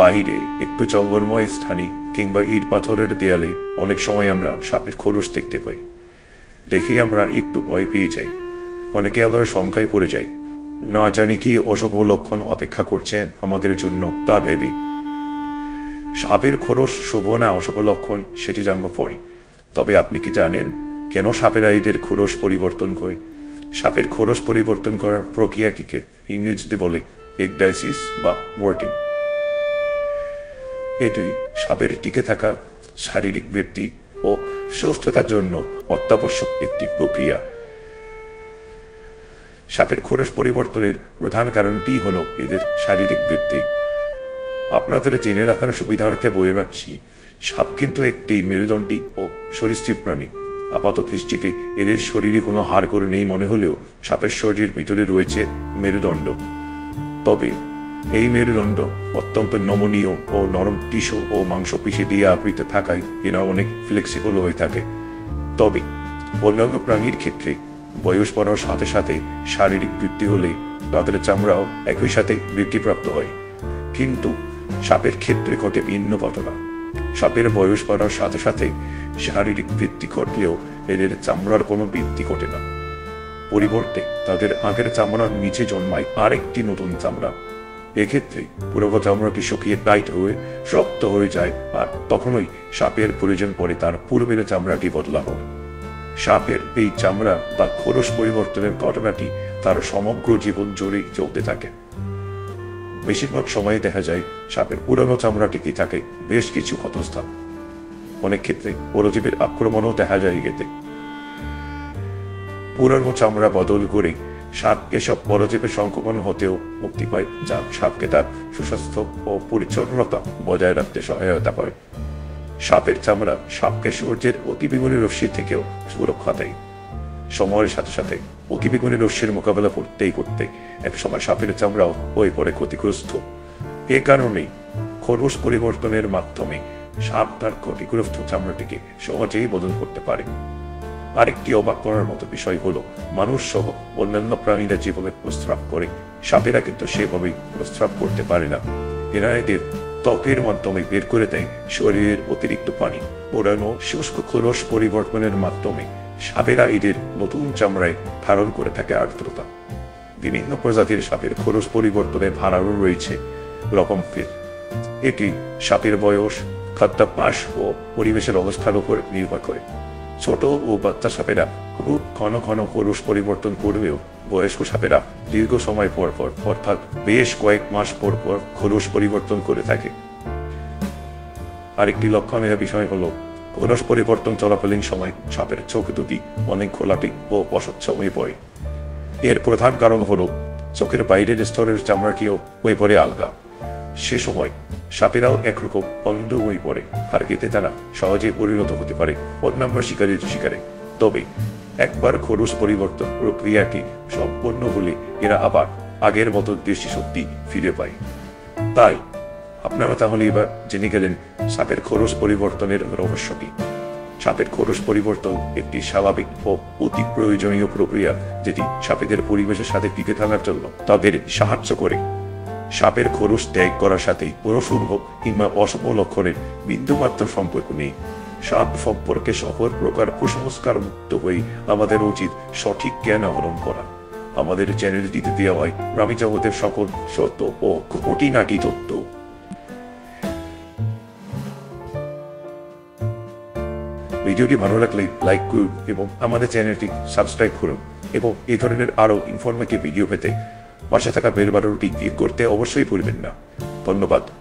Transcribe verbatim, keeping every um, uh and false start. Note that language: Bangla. বাইরে একটু জঙ্গলময় স্থানে কিংবা ইট পাথরের দেয়ালে অনেক সময় আমরা সাপের খোলস দেখতে পাই। দেখে আমরা একটু ভয় পেয়ে যাই, অনেকে আবার শঙ্কায় পড়ে যায়, না জানি কি অশুভ লক্ষণ অপেক্ষা করছেন আমাদের জন্য তা ভেবে। সাপের খোলস শুভ না অশুভ লক্ষণ সেটি জানবো পরে, তবে আপনি কি জানেন কেন সাপেরা এদের খোলস পরিবর্তন করে? সাপের খোলস পরিবর্তন করার প্রক্রিয়াটিকে ইংরেজিতে বলে এগডাইসিস বা ওয়ার্টিং। এটি সাপের টিকে থাকা, শারীরিক বৃদ্ধি ও সুস্থতার জন্য অত্যাবশ্যক একটি প্রক্রিয়া। সাপের খোলস পরিবর্তনের প্রধান কারণটি হল এদের শারীরিক বৃদ্ধি। আপনাদের জেনে রাখার সুবিধার্থে বলে রাখছি, সাপ কিন্তু একটি মেরুদণ্ডী ও সরীসৃপ প্রাণী। আপাত দৃষ্টিতে এদের শরীরে কোনো হাড় করে নেই মনে হলেও সাপের শরীরের ভিতরে রয়েছে মেরুদণ্ড। তবে এই মেরুদণ্ড অত্যন্ত নমনীয় ও নরম টিস্যু ও মাংসপেশি দিয়ে আবৃত থাকায় এরা অনেক ফ্লেক্সিবল হয়ে থাকে। তবে অন্যান্য প্রাণীর ক্ষেত্রে বয়স বাড়ার সাথে সাথে শারীরিক বৃদ্ধি হলে তাদের চামড়াও একই সাথে বৃদ্ধিপ্রাপ্ত হয়, কিন্তু সাপের ক্ষেত্রে ঘটে ভিন্ন ঘটনা। সাপের বয়স বাড়ার সাথে সাথে শারীরিক বৃদ্ধি ঘটলেও এদের চামড়ার কোনো বৃদ্ধি ঘটে না, পরিবর্তে তাদের আগের চামড়ার নিচে জন্মায় আরেকটি নতুন চামড়া। এক্ষেত্রে পুরোনো চামড়াটি শুকিয়ে টাইট হয়ে শক্ত হয়ে যায়, আর তখনই সাপের প্রয়োজন পড়ে তার পূর্বের চামড়াটি বদলানো। সাপের এই চামড়া বা খোলস পরিবর্তনের ঘটনাটি তার সমগ্র জীবন জুড়ে চলতে থাকে। বেশিরভাগ সময়ে দেখা যায় সাপের পুরানো চামড়াটিকে থাকে বেশ কিছু ক্ষতস্থান, অনেক ক্ষেত্রে পরজীবের আক্রমণও দেখা যায় এতে। পুরানো চামড়া বদল করে সাপকে সব পরজীবের সংক্রমণ হতেও মুক্তি পায়, যা সাপকে তার সুস্বাস্থ্য ও পরিচ্ছন্নতা বজায় রাখতে সহায়তা করে। সাপের চামড়া সাপকে সূর্যের অতিবেগুনি রশ্মি থেকেও সুরক্ষা দেয়। সময়ের সাথে সাথে অতিবেগুনি রশ্মির মোকাবেলা করতেই করতে একসময় সাপের চামড়াও হয়ে পড়ে ক্ষতিগ্রস্ত। এ কারণেই খোলস পরিবর্তনের মাধ্যমে সাপ তার ক্ষতিগ্রস্ত চামড়াটিকে সহজেই বদল করতে পারে। আরেকটি অবাক করার মতো বিষয় হলো, মানুষ সহ অন্যান্য প্রাণীরা যেভাবে প্রস্রাব করে, সাপেরা কিন্তু সেভাবেই প্রস্রাব করতে পারে না। এরা এদের ত্বকের মাধ্যমে বের করে দেয় শরীরের অতিরিক্ত পানি। পুরানো শুষ্ক খোলস পরিবর্তনের মাধ্যমে সাপেরা এদের নতুন চামড়ায় ধারণ করে থাকে আর্দ্রতা। বিভিন্ন প্রজাতির সাপের খোলস পরিবর্তনের ধারণও রয়েছে রকমভেদ। এটি সাপের বয়স, খাদ্যাভ্যাস ও পরিবেশের অবস্থার উপর নির্ভর করে। ছোট ও বাচ্চা সাপেরা খুব ঘন ঘন খোলস পরিবর্তন করলেও বয়স্ক সাপেরা দীর্ঘ সময় পর পর অর্থাৎ বেশ কয়েক মাস পর পর খোলস পরিবর্তন করে থাকে। আরেকটি লক্ষণীয় বিষয় হলো, খোলস পরিবর্তন চলাকালীন সময় সাপের চোখ দুটি অনেক ঘোলাটে ও অস্বচ্ছ হয়ে পড়ে। এর প্রধান কারণ হলো চোখের বাইরের স্তরের চামড়াটিও হয়ে পড়ে আলগা। সে সময় সাপেরাও একরকম অন্ধ হয়ে পড়ে, আর এতে তারা সহজে পরিণত হতে পারে অন্যান্য শিকারীর শিকারে। তবে একবার খোলস পরিবর্তন প্রক্রিয়াটি সম্পন্ন হলে এরা আবার আগের মতো দৃষ্টিশক্তি ফিরে পায়। তাই আপনারা তাহলে এবার জেনে গেলেন সাপের খোলস পরিবর্তনের রহস্যটি। সাপের খোলস পরিবর্তন একটি স্বাভাবিক ও অতি প্রয়োজনীয় প্রক্রিয়া, যেটি সাপেদের পরিবেশের সাথে টিকে থাকার জন্য তাদের সাহায্য করে। সাপের খোলস ত্যাগ করার সাথে কোনো শুভ কিংবা অশুভ লক্ষণের বিন্দুমাত্র সম্পর্ক নেই। সাপ সম্পর্কে সকল প্রকার কুসংস্কার মুক্ত হয়ে আমাদের উচিত সঠিক জ্ঞান আহরণ করা। আমাদের চ্যানেলটিতে দেওয়া হয় প্রাণী জগতের সকল সত্য ও খুঁটিনাটি তত্ত্ব। ভিডিওটি ভালো লাগলে লাইক করুন এবং আমাদের চ্যানেলটি সাবস্ক্রাইব করুন, এবং এই ধরনের আরও ইনফরমেটিভ ভিডিও পেতে পাশে থাকা বেল বাটনটি ক্লিক করতে অবশ্যই ভুলবেন না। ধন্যবাদ।